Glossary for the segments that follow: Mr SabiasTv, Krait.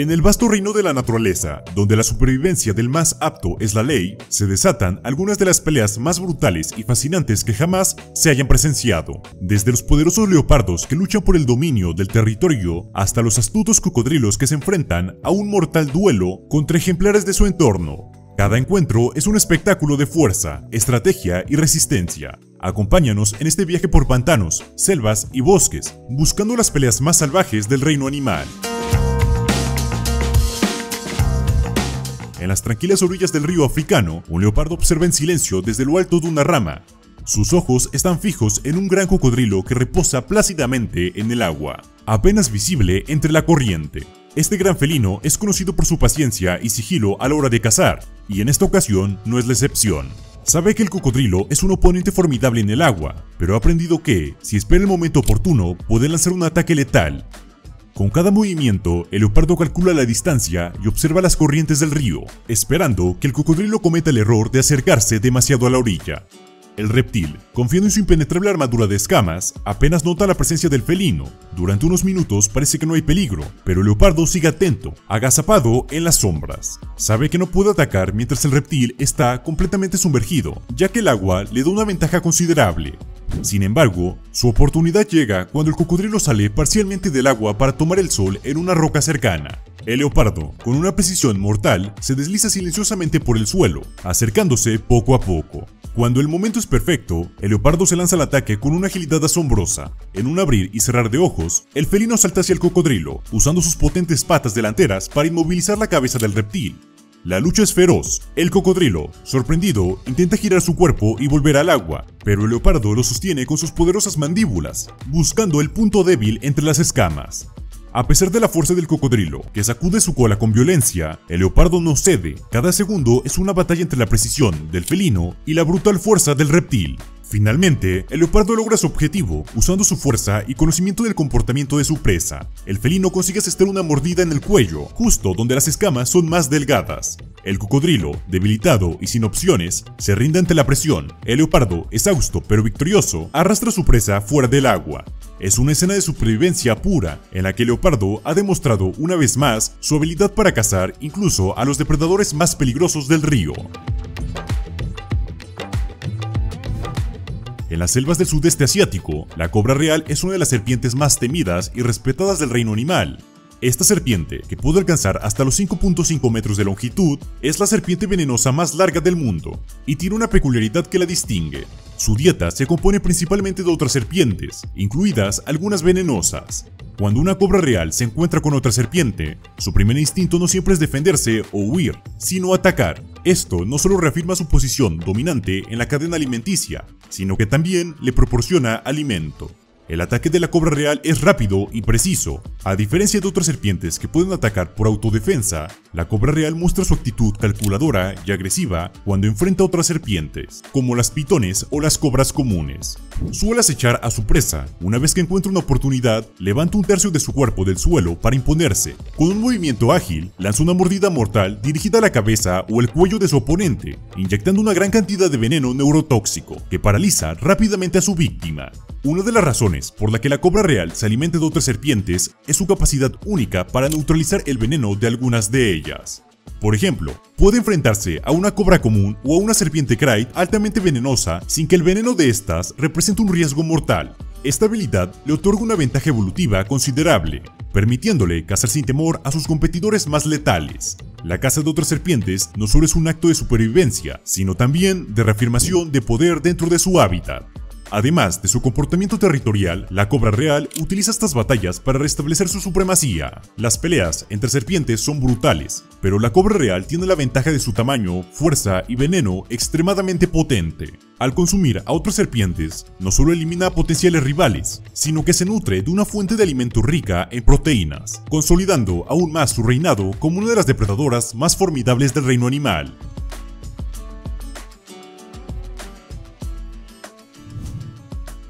En el vasto reino de la naturaleza, donde la supervivencia del más apto es la ley, se desatan algunas de las peleas más brutales y fascinantes que jamás se hayan presenciado. Desde los poderosos leopardos que luchan por el dominio del territorio, hasta los astutos cocodrilos que se enfrentan a un mortal duelo contra ejemplares de su entorno. Cada encuentro es un espectáculo de fuerza, estrategia y resistencia. Acompáñanos en este viaje por pantanos, selvas y bosques, buscando las peleas más salvajes del reino animal. En las tranquilas orillas del río africano, un leopardo observa en silencio desde lo alto de una rama. Sus ojos están fijos en un gran cocodrilo que reposa plácidamente en el agua, apenas visible entre la corriente. Este gran felino es conocido por su paciencia y sigilo a la hora de cazar, y en esta ocasión no es la excepción. Sabe que el cocodrilo es un oponente formidable en el agua, pero ha aprendido que, si espera el momento oportuno, puede lanzar un ataque letal. Con cada movimiento, el leopardo calcula la distancia y observa las corrientes del río, esperando que el cocodrilo cometa el error de acercarse demasiado a la orilla. El reptil, confiando en su impenetrable armadura de escamas, apenas nota la presencia del felino. Durante unos minutos parece que no hay peligro, pero el leopardo sigue atento, agazapado en las sombras. Sabe que no puede atacar mientras el reptil está completamente sumergido, ya que el agua le da una ventaja considerable. Sin embargo, su oportunidad llega cuando el cocodrilo sale parcialmente del agua para tomar el sol en una roca cercana. El leopardo, con una precisión mortal, se desliza silenciosamente por el suelo, acercándose poco a poco. Cuando el momento es perfecto, el leopardo se lanza al ataque con una agilidad asombrosa. En un abrir y cerrar de ojos, el felino salta hacia el cocodrilo, usando sus potentes patas delanteras para inmovilizar la cabeza del reptil. La lucha es feroz. El cocodrilo, sorprendido, intenta girar su cuerpo y volver al agua, pero el leopardo lo sostiene con sus poderosas mandíbulas, buscando el punto débil entre las escamas. A pesar de la fuerza del cocodrilo, que sacude su cola con violencia, el leopardo no cede. Cada segundo es una batalla entre la precisión del felino y la brutal fuerza del reptil. Finalmente, el leopardo logra su objetivo, usando su fuerza y conocimiento del comportamiento de su presa. El felino consigue asestar una mordida en el cuello, justo donde las escamas son más delgadas. El cocodrilo, debilitado y sin opciones, se rinde ante la presión. El leopardo, exhausto pero victorioso, arrastra a su presa fuera del agua. Es una escena de supervivencia pura, en la que el leopardo ha demostrado una vez más su habilidad para cazar incluso a los depredadores más peligrosos del río. En las selvas del sudeste asiático, la cobra real es una de las serpientes más temidas y respetadas del reino animal. Esta serpiente, que puede alcanzar hasta los 5.5 metros de longitud, es la serpiente venenosa más larga del mundo, y tiene una peculiaridad que la distingue. Su dieta se compone principalmente de otras serpientes, incluidas algunas venenosas. Cuando una cobra real se encuentra con otra serpiente, su primer instinto no siempre es defenderse o huir, sino atacar. Esto no solo reafirma su posición dominante en la cadena alimenticia, sino que también le proporciona alimento. El ataque de la cobra real es rápido y preciso. A diferencia de otras serpientes que pueden atacar por autodefensa, la cobra real muestra su actitud calculadora y agresiva cuando enfrenta a otras serpientes, como las pitones o las cobras comunes. Suele acechar a su presa. Una vez que encuentra una oportunidad, levanta un tercio de su cuerpo del suelo para imponerse. Con un movimiento ágil, lanza una mordida mortal dirigida a la cabeza o el cuello de su oponente, inyectando una gran cantidad de veneno neurotóxico que paraliza rápidamente a su víctima. Una de las razones por la que la cobra real se alimenta de otras serpientes es su capacidad única para neutralizar el veneno de algunas de ellas. Por ejemplo, puede enfrentarse a una cobra común o a una serpiente Krait altamente venenosa sin que el veneno de estas represente un riesgo mortal. Esta habilidad le otorga una ventaja evolutiva considerable, permitiéndole cazar sin temor a sus competidores más letales. La caza de otras serpientes no solo es un acto de supervivencia, sino también de reafirmación de poder dentro de su hábitat. Además de su comportamiento territorial, la cobra real utiliza estas batallas para restablecer su supremacía. Las peleas entre serpientes son brutales, pero la cobra real tiene la ventaja de su tamaño, fuerza y veneno extremadamente potente. Al consumir a otras serpientes, no solo elimina a potenciales rivales, sino que se nutre de una fuente de alimento rica en proteínas, consolidando aún más su reinado como una de las depredadoras más formidables del reino animal.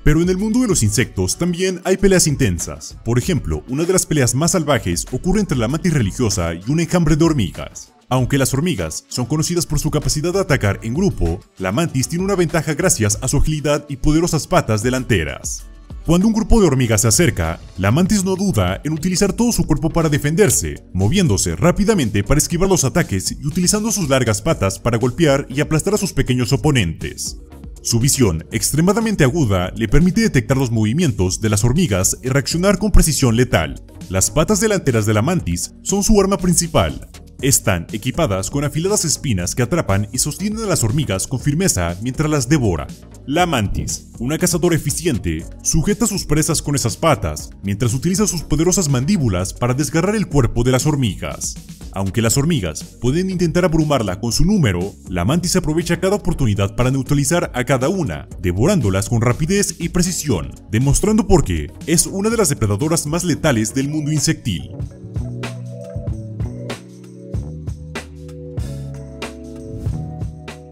Pero en el mundo de los insectos también hay peleas intensas. Por ejemplo, una de las peleas más salvajes ocurre entre la mantis religiosa y un enjambre de hormigas. Aunque las hormigas son conocidas por su capacidad de atacar en grupo, la mantis tiene una ventaja gracias a su agilidad y poderosas patas delanteras. Cuando un grupo de hormigas se acerca, la mantis no duda en utilizar todo su cuerpo para defenderse, moviéndose rápidamente para esquivar los ataques y utilizando sus largas patas para golpear y aplastar a sus pequeños oponentes. Su visión extremadamente aguda le permite detectar los movimientos de las hormigas y reaccionar con precisión letal. Las patas delanteras de la mantis son su arma principal. Están equipadas con afiladas espinas que atrapan y sostienen a las hormigas con firmeza mientras las devora. La mantis, una cazadora eficiente, sujeta a sus presas con esas patas, mientras utiliza sus poderosas mandíbulas para desgarrar el cuerpo de las hormigas. Aunque las hormigas pueden intentar abrumarla con su número, la mantis aprovecha cada oportunidad para neutralizar a cada una, devorándolas con rapidez y precisión, demostrando por qué es una de las depredadoras más letales del mundo insectil.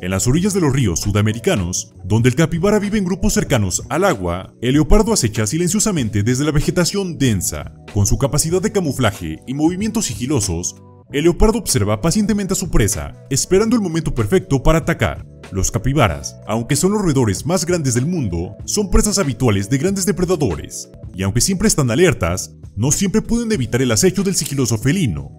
En las orillas de los ríos sudamericanos, donde el capibara vive en grupos cercanos al agua, el leopardo acecha silenciosamente desde la vegetación densa. Con su capacidad de camuflaje y movimientos sigilosos, el leopardo observa pacientemente a su presa, esperando el momento perfecto para atacar. Los capibaras, aunque son los roedores más grandes del mundo, son presas habituales de grandes depredadores, y aunque siempre están alertas, no siempre pueden evitar el acecho del sigiloso felino.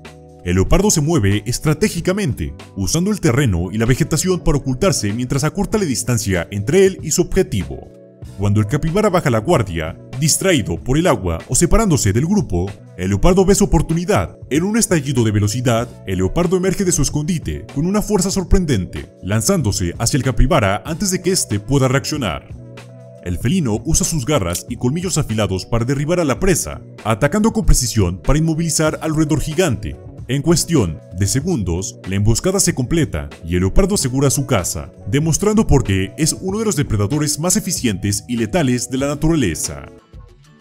El leopardo se mueve estratégicamente, usando el terreno y la vegetación para ocultarse mientras acorta la distancia entre él y su objetivo. Cuando el capibara baja la guardia, distraído por el agua o separándose del grupo, el leopardo ve su oportunidad. En un estallido de velocidad, el leopardo emerge de su escondite con una fuerza sorprendente, lanzándose hacia el capibara antes de que éste pueda reaccionar. El felino usa sus garras y colmillos afilados para derribar a la presa, atacando con precisión para inmovilizar al roedor gigante. En cuestión de segundos, la emboscada se completa y el leopardo asegura su caza, demostrando por qué es uno de los depredadores más eficientes y letales de la naturaleza.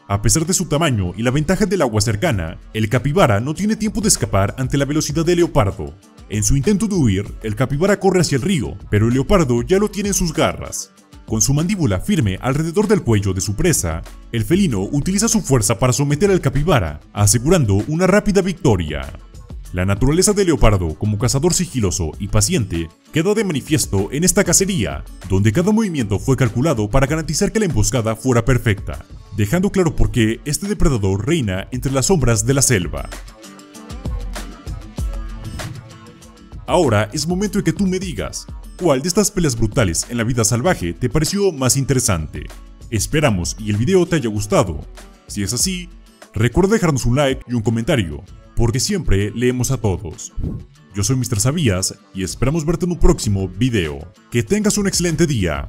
A pesar de su tamaño y la ventaja del agua cercana, el capibara no tiene tiempo de escapar ante la velocidad del leopardo. En su intento de huir, el capibara corre hacia el río, pero el leopardo ya lo tiene en sus garras. Con su mandíbula firme alrededor del cuello de su presa, el felino utiliza su fuerza para someter al capibara, asegurando una rápida victoria. La naturaleza del leopardo como cazador sigiloso y paciente queda de manifiesto en esta cacería, donde cada movimiento fue calculado para garantizar que la emboscada fuera perfecta, dejando claro por qué este depredador reina entre las sombras de la selva. Ahora es momento de que tú me digas, ¿cuál de estas peleas brutales en la vida salvaje te pareció más interesante? Esperamos y el video te haya gustado. Si es así, recuerda dejarnos un like y un comentario, porque siempre leemos a todos. Yo soy Mr. Sabías y esperamos verte en un próximo video. Que tengas un excelente día.